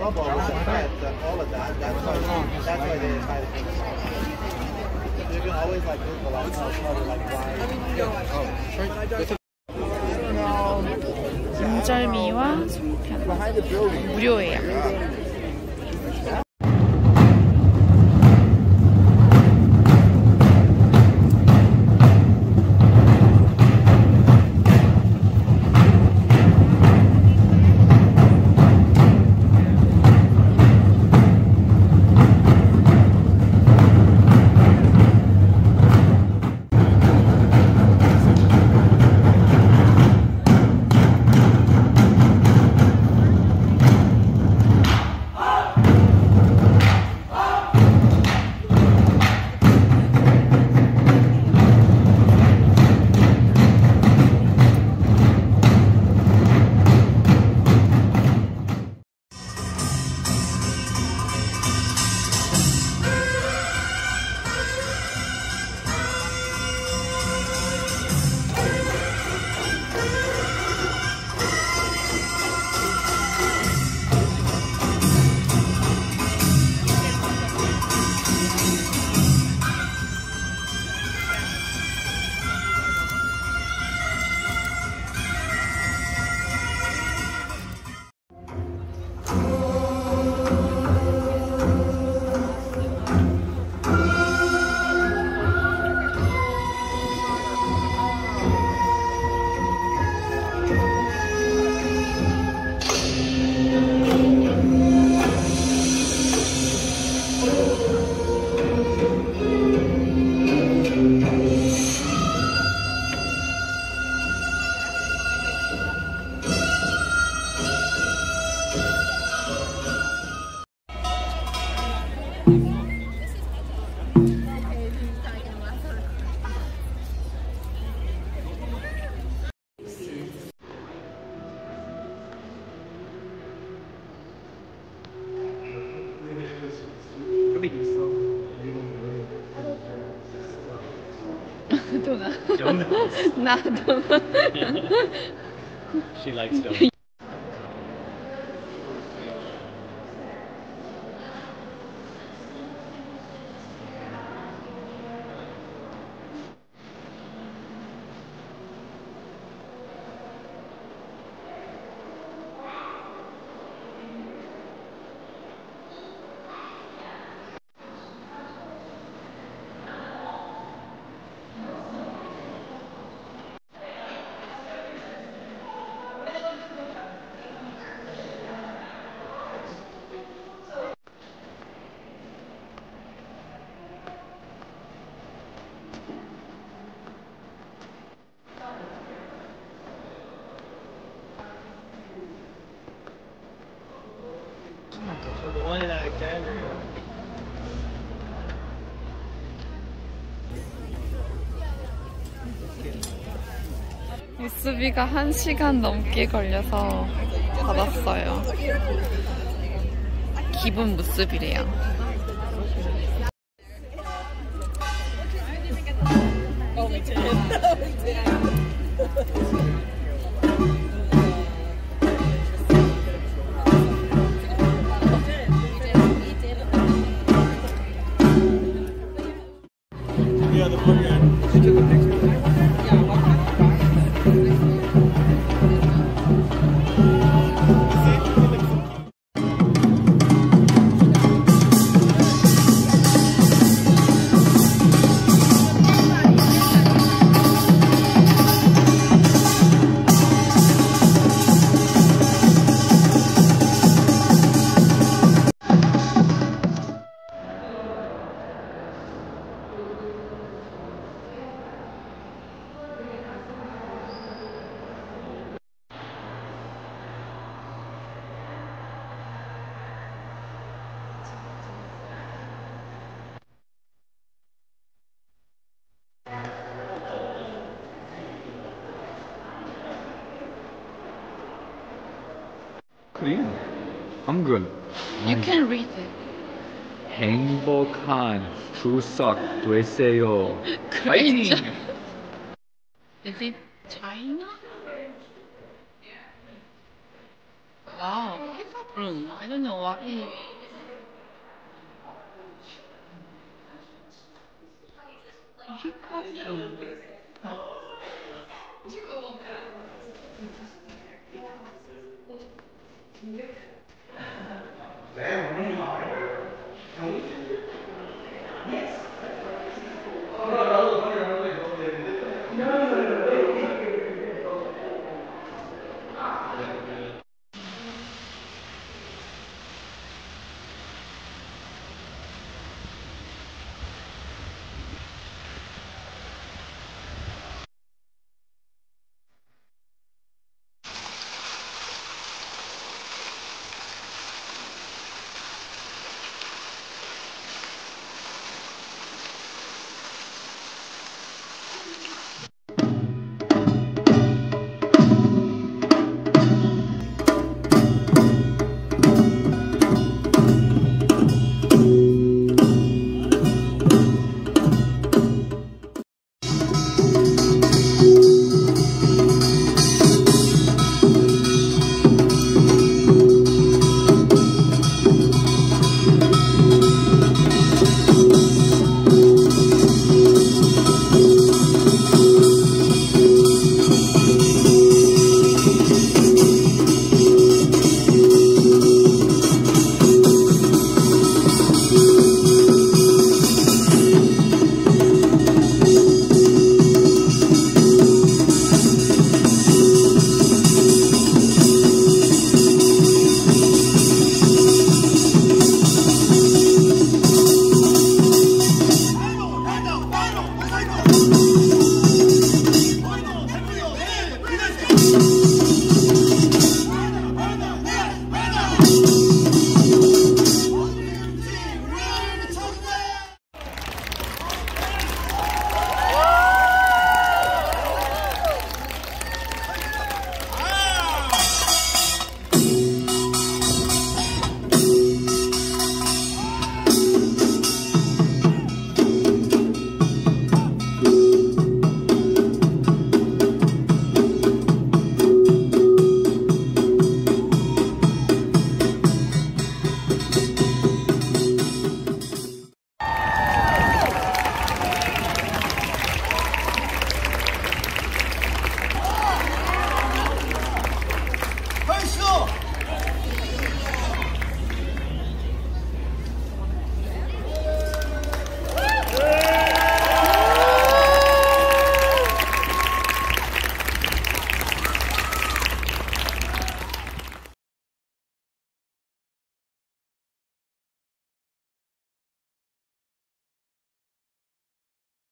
Trouble with the feds and all of that. That's why they decided to do it. They've been always like this, but like, why? 인절미와 송편 무료예요. She likes donuts. The one in Alexandria. 우스비가 1시간 넘게 걸려서 받았어요. 기본 무스비래요. Korean. Hangul. You can read it. 행복한 추석 되세요. Great. Is it China? Wow. I don't know what it is. Yes.